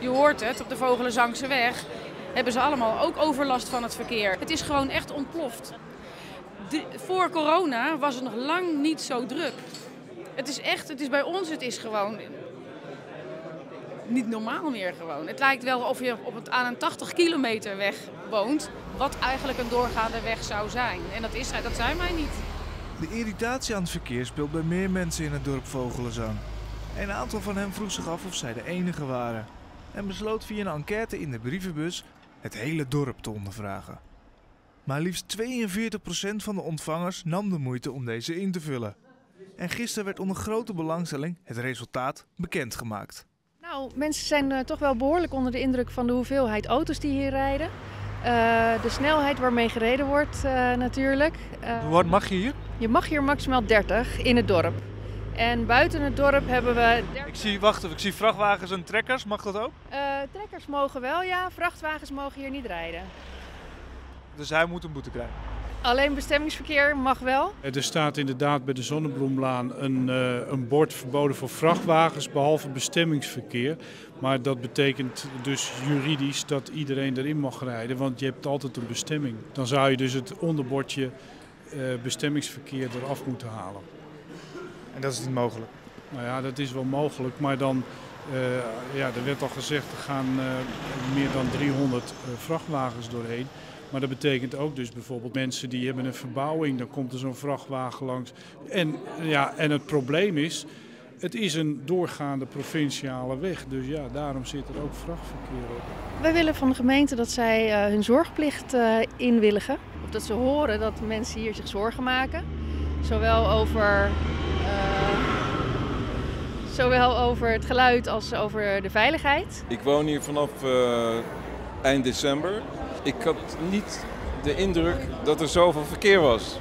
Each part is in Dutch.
je hoort het, op de Vogelenzangseweg hebben ze allemaal ook overlast van het verkeer. Het is gewoon echt ontploft. Voor corona was het nog lang niet zo druk. Het is echt, het is bij ons, het is gewoon niet normaal meer gewoon. Het lijkt wel of je aan een 80 kilometer weg woont, wat eigenlijk een doorgaande weg zou zijn. En dat zijn wij niet. De irritatie aan het verkeer speelt bij meer mensen in het dorp Vogelenzang. Een aantal van hen vroeg zich af of zij de enige waren. En besloot via een enquête in de brievenbus het hele dorp te ondervragen. Maar liefst 42% van de ontvangers nam de moeite om deze in te vullen. En gisteren werd onder grote belangstelling het resultaat bekendgemaakt. Nou, mensen zijn toch wel behoorlijk onder de indruk van de hoeveelheid auto's die hier rijden. De snelheid waarmee gereden wordt natuurlijk. Wat mag je hier? Je mag hier maximaal 30 in het dorp. En buiten het dorp hebben we... 30... Ik zie vrachtwagens en trekkers, mag dat ook? Trekkers mogen wel, ja. Vrachtwagens mogen hier niet rijden. Dus hij moet een boete krijgen? Alleen bestemmingsverkeer mag wel. Er staat inderdaad bij de Zonnebloemlaan een bord verboden voor vrachtwagens, behalve bestemmingsverkeer. Maar dat betekent dus juridisch dat iedereen erin mag rijden, want je hebt altijd een bestemming. Dan zou je dus het onderbordje bestemmingsverkeer eraf moeten halen. En dat is niet mogelijk? Nou ja, dat is wel mogelijk, maar dan... er werd al gezegd, er gaan meer dan 300 vrachtwagens doorheen. Maar dat betekent ook dus bijvoorbeeld mensen die hebben een verbouwing, dan komt er zo'n vrachtwagen langs. En het probleem is, het is een doorgaande provinciale weg, dus ja, daarom zit er ook vrachtverkeer op. Wij willen van de gemeente dat zij hun zorgplicht inwilligen. Of dat ze horen dat mensen hier zich zorgen maken, zowel over het geluid als over de veiligheid. Ik woon hier vanaf eind december. Ik had niet de indruk dat er zoveel verkeer was.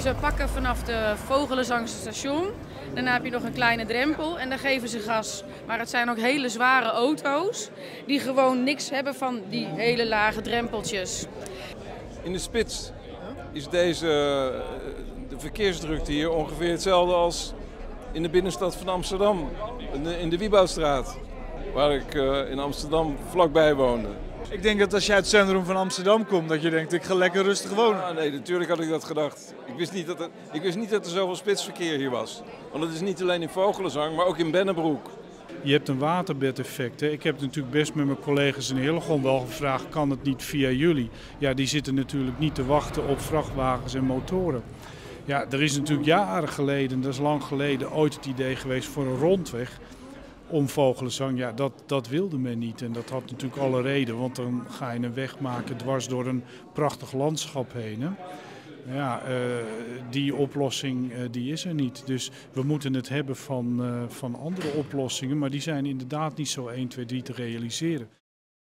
Ze pakken vanaf de Vogelenzangstation. Daarna heb je nog een kleine drempel en dan geven ze gas. Maar het zijn ook hele zware auto's die gewoon niks hebben van die hele lage drempeltjes. In de spits is de verkeersdrukte hier ongeveer hetzelfde als in de binnenstad van Amsterdam. In de Wiebouwstraat, waar ik in Amsterdam vlakbij woonde. Ik denk dat als je uit het centrum van Amsterdam komt, dat je denkt, ik ga lekker rustig wonen. Ja, nee, natuurlijk had ik dat gedacht. Ik wist niet dat er zoveel spitsverkeer hier was. Want het is niet alleen in Vogelenzang, maar ook in Bennenbroek. Je hebt een waterbedeffect. Hè? Ik heb natuurlijk best met mijn collega's in Hillegom wel gevraagd, kan het niet via jullie? Ja, die zitten natuurlijk niet te wachten op vrachtwagens en motoren. Ja, er is natuurlijk jaren geleden, dat is lang geleden, ooit het idee geweest voor een rondweg. Om Vogelenzang, ja, dat wilde men niet en dat had natuurlijk alle reden, want dan ga je een weg maken dwars door een prachtig landschap heen. Hè? Ja, die oplossing die is er niet, dus we moeten het hebben van andere oplossingen, maar die zijn inderdaad niet zo 1, 2, 3 te realiseren.